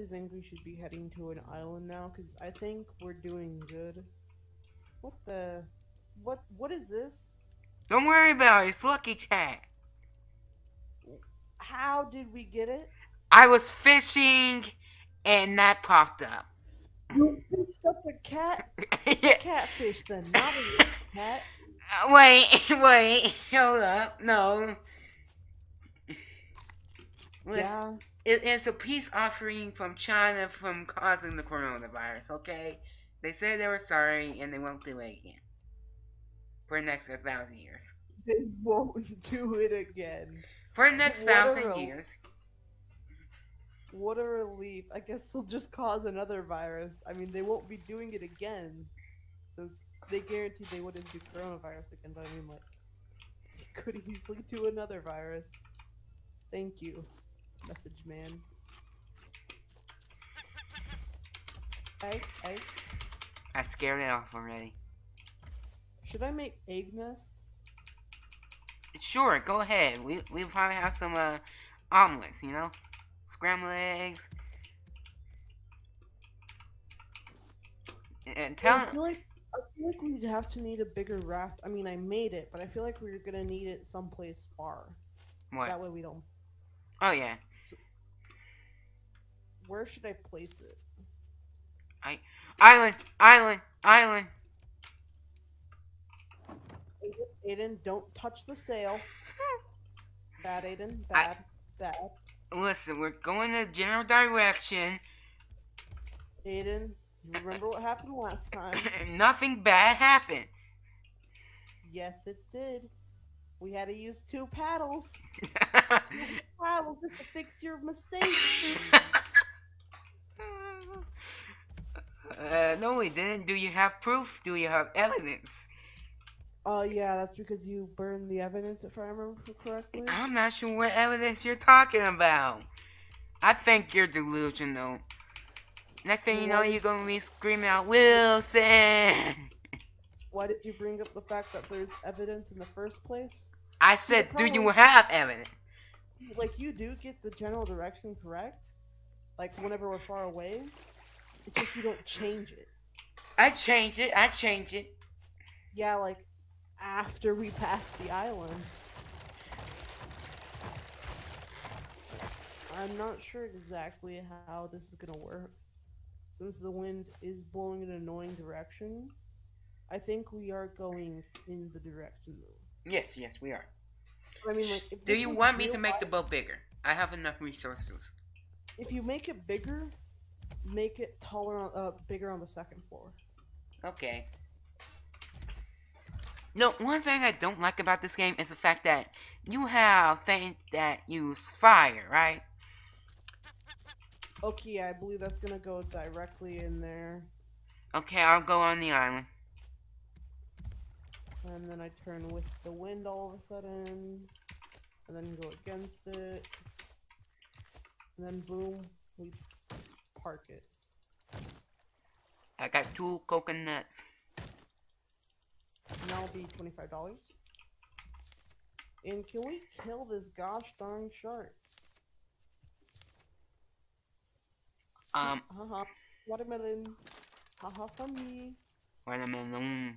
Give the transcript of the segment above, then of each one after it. I think we should be heading to an island now, because I think we're doing good. What the... What is this? Don't worry about it, it's Lucky Chat. How did we get it? I was fishing, and that popped up. You fished up a cat? Yeah. Catfish then, not a cat. Wait, hold up, no. Yeah. It's a peace offering from China from causing the coronavirus, okay? They said they were sorry, and they won't do it again. For the next 1,000 years. They won't do it again. For the next 1,000 years. What a relief. I guess they'll just cause another virus. I mean, they won't be doing it again. Since they guaranteed they wouldn't do coronavirus again, but I mean, like, they could easily do another virus. Thank you, message man. I scared it off already. Should I make egg nest? Sure, go ahead. We probably have some omelets, you know? Scrambled eggs. And I feel like we'd have to need a bigger raft. I mean, I made it, but I feel like we're gonna need it someplace far. What? That way we don't... Oh, yeah. So, where should I place it? Island! Aiden, don't touch the sail. Bad, Aiden. Bad. Listen, we're going in a general direction. Aiden, you remember what happened last time? Nothing bad happened. Yes, it did. We had to use two paddles. Just to fix your mistake. No, we didn't. Do you have proof? Do you have evidence? Oh, yeah, that's because you burned the evidence, if I remember correctly. I'm not sure what evidence you're talking about. I think you're delusional. Next thing you know, you're going to be screaming out, Wilson! Why did you bring up the fact that there's evidence in the first place? I said, do you have evidence? Like, you do get the general direction correct? Like, whenever we're far away? It's just you don't change it. I change it. Yeah, like... after we pass the island. I'm not sure exactly how this is gonna work. Since the wind is blowing in an annoying direction, I think we are going in the direction. Yes, we are. I mean, like, do you want me to make the boat bigger? I have enough resources. If you make it bigger, make it taller, bigger on the second floor. Okay. No, one thing I don't like about this game is the fact that you have things that use fire, right? Okay, I believe that's gonna go directly in there. Okay, I'll go on the island. And then I turn with the wind all of a sudden. And then go against it. And then boom, we park it. I got 2 coconuts. And that'll be $25. And can we kill this gosh darn shark? Haha. Watermelon. Haha, funny. Watermelon.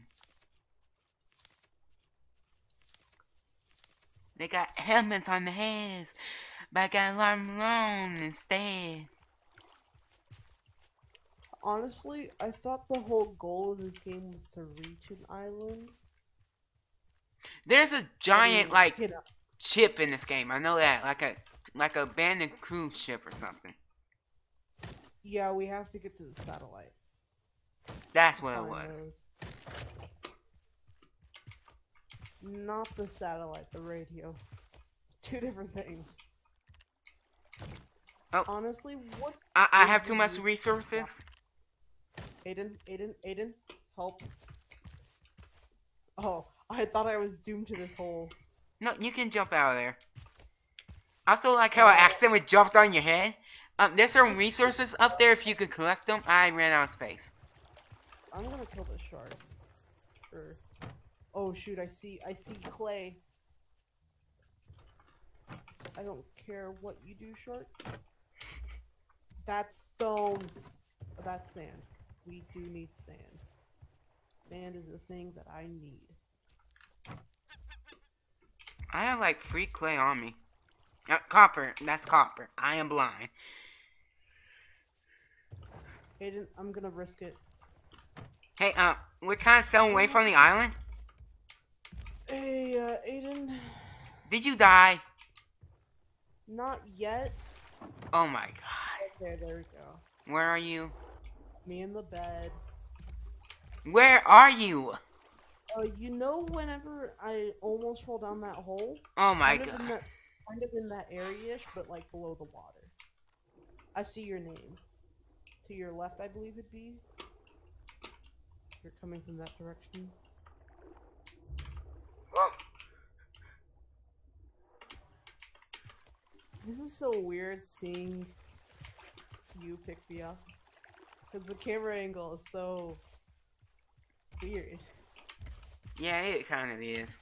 They got helmets on their heads, but I got watermelon instead. Honestly, I thought the whole goal of this game was to reach an island. There's a giant, like, ship in this game. I know that, like a abandoned cruise ship or something. Yeah, we have to get to the satellite. That's what it was. Not the satellite, the radio. 2 different things. Oh. Honestly, what? I have too much resources. Aiden, help. Oh, I thought I was doomed to this hole. No, you can jump out of there. Also, like how I accidentally jumped on your head. There's some resources up there if you could collect them. I ran out of space. I'm gonna kill this shark. Oh shoot, I see clay. I don't care what you do, shark. That's stone. That's sand. We do need sand. Sand is the thing that I need. I have like free clay on me. Copper. That's copper. I am blind. Hayden, I'm gonna risk it. Hey, we're kind of sailing away from the island. Hey, Aiden. Did you die? Not yet. Oh my god. Okay, there we go. Where are you? Me in the bed. Where are you? You know, whenever I almost fall down that hole. Oh my god. Kind of in that area-ish, but like below the water. I see your name. To your left, I believe it'd be. You're coming from that direction. Whoa. This is so weird seeing you pick me up. Because the camera angle is so weird. Yeah, it kind of is.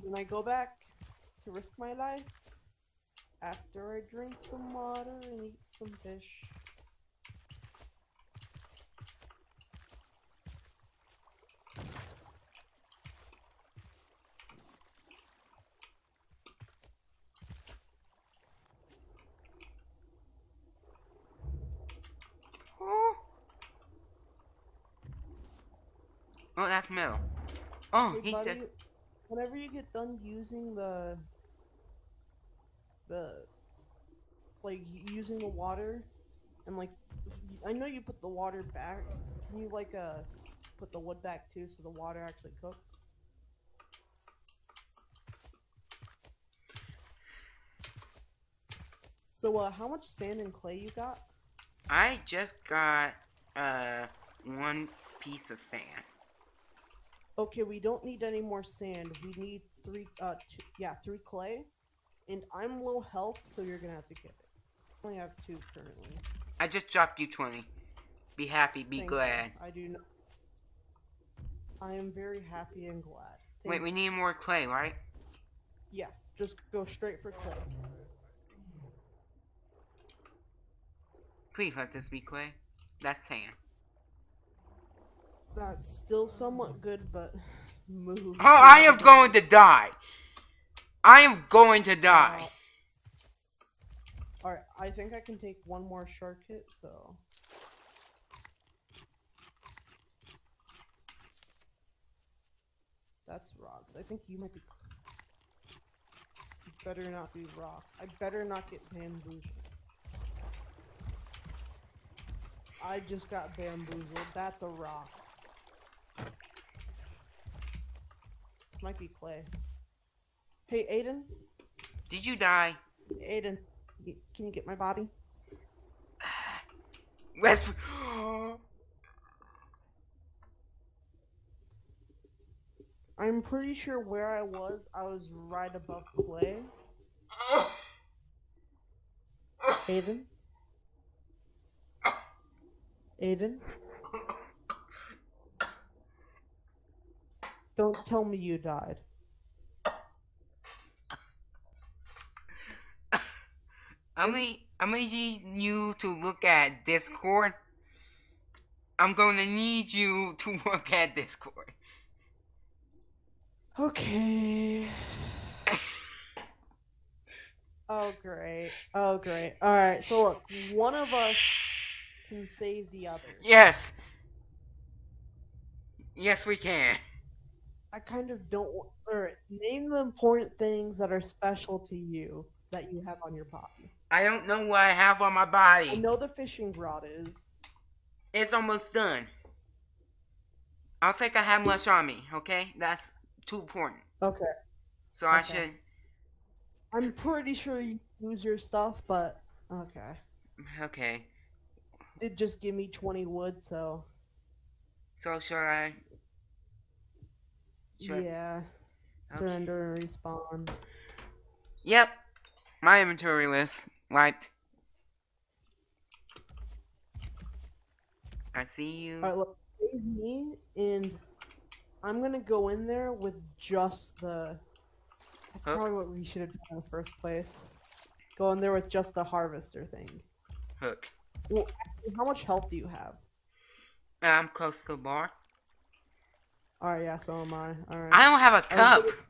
When I go back to risk my life, after I drink some water and eat some fish. Oh, that's metal. Oh, hey, he said. Whenever you get done using the water, and like, I know you put the water back. Can you like put the wood back too, so the water actually cooks? So, how much sand and clay you got? I just got one piece of sand. Okay, we don't need any more sand. We need three clay. And I'm low health, so you're gonna have to get it. I only have 2 currently. I just dropped you 20. Be happy, be glad. I do not. I am very happy and glad. Wait, we need more clay, right? Yeah, just go straight for clay. Please let this be clay. That's sand. That's still somewhat good, but move. Oh, I am going to die. I am going to die. Alright, I think I can take one more shortcut, so. That's rocks. I think you might be. You better not be rock. I better not get bamboozled. I just got bamboozled. That's a rock. Might be clay. Hey, Aiden. Did you die? Aiden, can you get my body? West. I'm pretty sure where I was right above clay. Aiden? Aiden? Don't tell me you died. I'm gonna need you to look at Discord. I'm gonna need you to look at Discord. Okay. Oh great. Oh great. Alright, so look, one of us can save the other. Yes. Yes we can. I kind of don't want, or name the important things that are special to you that you have on your body. I don't know what I have on my body. I know the fishing rod is. It's almost done. I don't think I have much on me, okay? That's too important. Okay. So okay. I should. I'm pretty sure you lose your stuff, but okay. Okay. It just give me 20 wood, so. So should I? Sure. Yeah. Okay. Surrender and respawn. Yep. My inventory list wiped. I see you. Alright, look. Save me, and I'm gonna go in there with just the. Huh? Probably what we should have done in the first place. Go in there with just the harvester thing. Hook. Well, actually, how much health do you have? I'm close to the bar. Alright, yeah, so am I. Alright. I don't have a cup.